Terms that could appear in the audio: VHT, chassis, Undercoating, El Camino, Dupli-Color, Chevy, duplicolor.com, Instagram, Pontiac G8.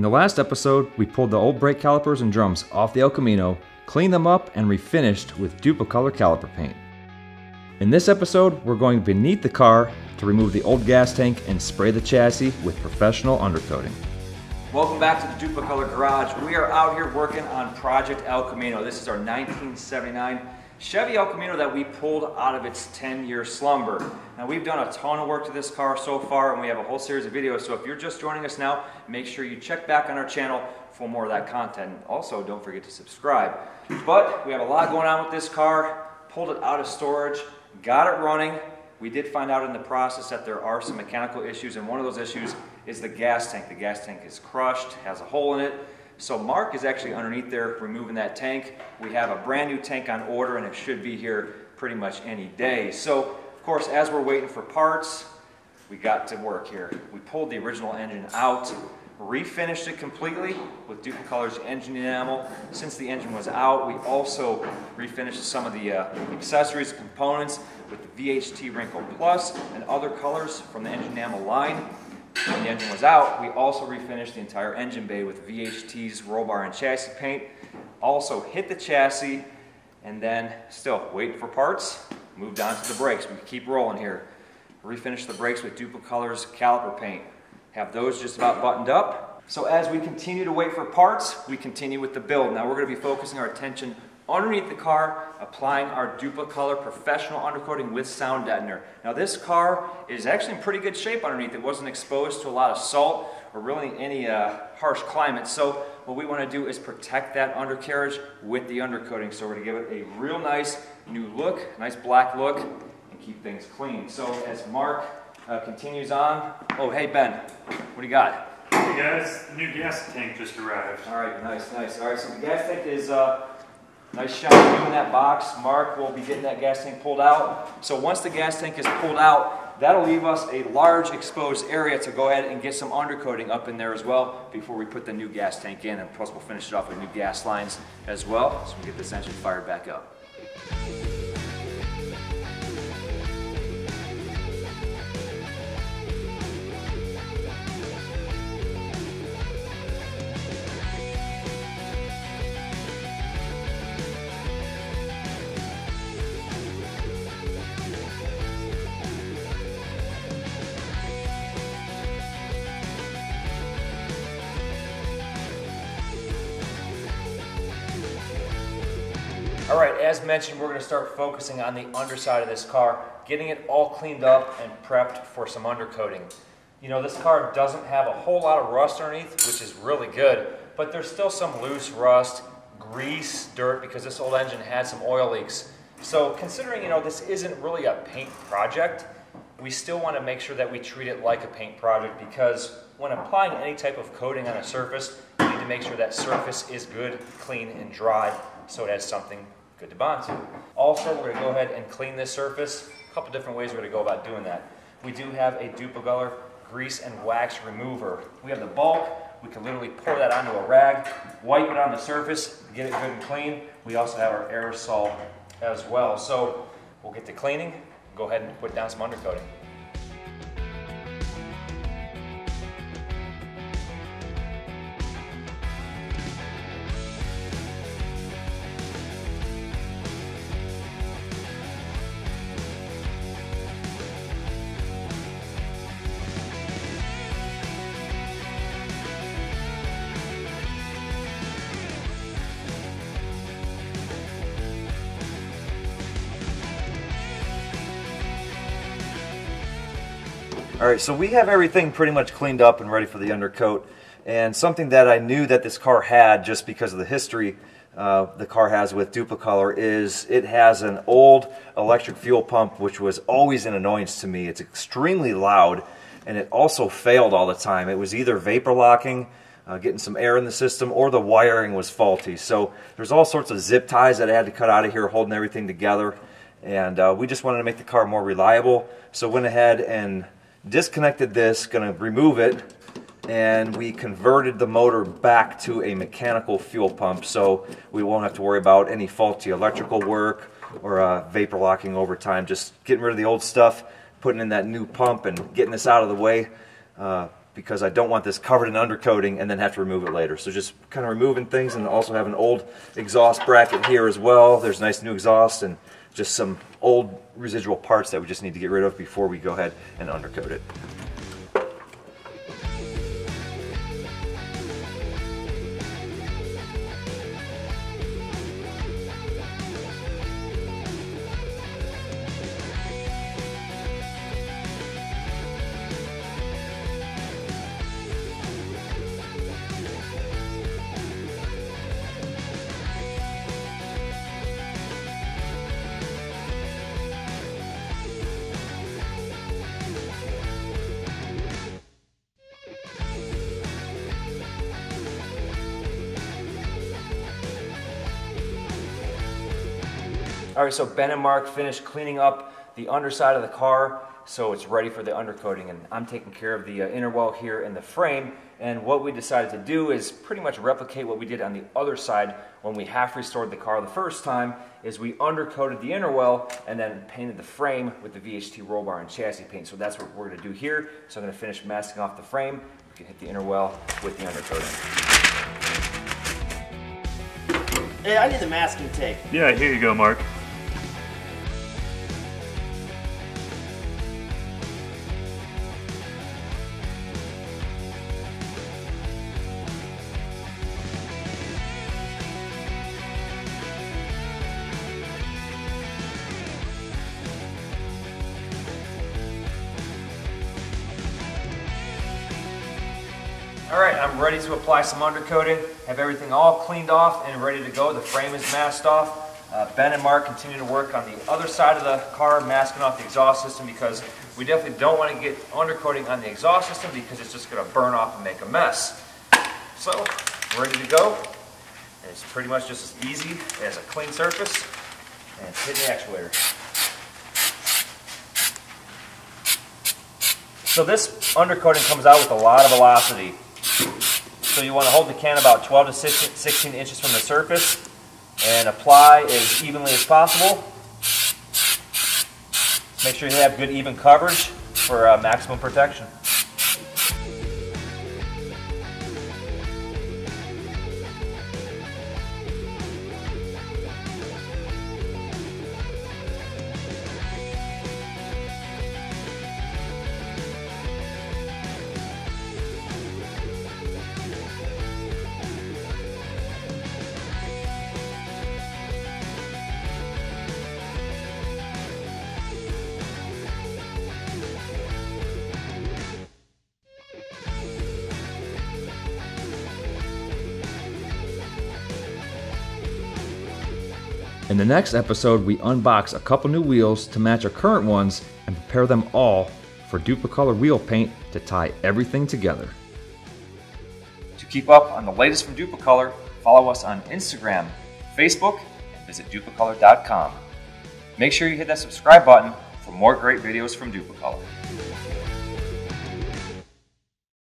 In the last episode, we pulled the old brake calipers and drums off the El Camino, cleaned them up, and refinished with Dupli-Color caliper paint. In this episode, we're going beneath the car to remove the old gas tank and spray the chassis with professional undercoating. Welcome back to the Dupli-Color Garage. We are out here working on Project El Camino. This is our 1979 Chevy El Camino that we pulled out of its 10-year slumber. Now, we've done a ton of work to this car so far, and we have a whole series of videos, so if you're just joining us now, make sure you check back on our channel for more of that content. Also, don't forget to subscribe. But we have a lot going on with this car. Pulled it out of storage, got it running. We did find out in the process that there are some mechanical issues, and one of those issues is the gas tank. The gas tank is crushed, has a hole in it. So Mark is actually underneath there removing that tank. We have a brand new tank on order, and it should be here pretty much any day. So of course, as we're waiting for parts, we got to work here. We pulled the original engine out, refinished it completely with Dupli-Color's engine enamel. Since the engine was out, we also refinished some of the accessories, components with the VHT Wrinkle Plus and other colors from the engine enamel line. When the engine was out, we also refinished the entire engine bay with VHT's roll bar and chassis paint. Also hit the chassis, and then still waiting for parts, moved on to the brakes. We keep rolling here. Refinish the brakes with Dupli-Color's caliper paint. Have those just about buttoned up. So as we continue to wait for parts, we continue with the build. Now we're going to be focusing our attention underneath the car, applying our Dupli-Color professional undercoating with sound deadener. Now this car is actually in pretty good shape underneath. It wasn't exposed to a lot of salt or really any harsh climate. So what we want to do is protect that undercarriage with the undercoating. So we're going to give it a real nice new look, nice black look, and keep things clean. So as Mark continues on, oh hey Ben, what do you got? Hey guys, the new gas tank just arrived. All right, nice, nice. All right, so the gas tank is nice shot new in that box. Mark will be getting that gas tank pulled out. So once the gas tank is pulled out, that'll leave us a large exposed area to go ahead and get some undercoating up in there as well before we put the new gas tank in, and plus we'll finish it off with new gas lines as well so we can get this engine fired back up. All right, as mentioned, we're going to start focusing on the underside of this car, getting it all cleaned up and prepped for some undercoating. You know, this car doesn't have a whole lot of rust underneath, which is really good, but there's still some loose rust, grease, dirt, because this old engine had some oil leaks. So considering, you know, this isn't really a paint project, we still want to make sure that we treat it like a paint project, because when applying any type of coating on a surface, you need to make sure that surface is good, clean, and dry, so it has something good to bond to. Also, we're going to go ahead and clean this surface. A couple different ways we're going to go about doing that. We do have a Dupli-Color grease and wax remover. We have the bulk. We can literally pour that onto a rag, wipe it on the surface, get it good and clean. We also have our aerosol as well. So we'll get to cleaning, go ahead and put down some undercoating. All right, so we have everything pretty much cleaned up and ready for the undercoat. And something that I knew that this car had, just because of the history the car has with Dupli-Color, is it has an old electric fuel pump, which was always an annoyance to me. It's extremely loud, and it also failed all the time. It was either vapor locking, getting some air in the system, or the wiring was faulty. So there's all sorts of zip ties that I had to cut out of here holding everything together. And we just wanted to make the car more reliable, so went ahead and disconnected this, going to remove it, and we converted the motor back to a mechanical fuel pump, so we won't have to worry about any faulty electrical work or vapor locking over time. Just getting rid of the old stuff, putting in that new pump, and getting this out of the way because I don't want this covered in undercoating and then have to remove it later. So just kind of removing things, and also have an old exhaust bracket here as well. There's nice new exhaust and just some old residual parts that we just need to get rid of before we go ahead and undercoat it. Alright, so Ben and Mark finished cleaning up the underside of the car, so it's ready for the undercoating, and I'm taking care of the inner well here in the frame. And what we decided to do is pretty much replicate what we did on the other side when we half restored the car the first time, is we undercoated the inner well and then painted the frame with the VHT roll bar and chassis paint. So that's what we're going to do here. So I'm going to finish masking off the frame. We can hit the inner well with the undercoating. Hey, I need the masking tape. Yeah, here you go, Mark. Alright, I'm ready to apply some undercoating, have everything all cleaned off and ready to go. The frame is masked off. Ben and Mark continue to work on the other side of the car, masking off the exhaust system, because we definitely don't want to get undercoating on the exhaust system because it's just going to burn off and make a mess. So, ready to go. And it's pretty much just as easy as a clean surface, and hit the actuator. So this undercoating comes out with a lot of velocity. So you want to hold the can about 12 to 16 inches from the surface and apply as evenly as possible. Make sure you have good even coverage for maximum protection. In the next episode, we unbox a couple new wheels to match our current ones and prepare them all for Dupli-Color wheel paint to tie everything together. To keep up on the latest from Dupli-Color, follow us on Instagram, Facebook, and visit duplicolor.com. Make sure you hit that subscribe button for more great videos from Dupli-Color.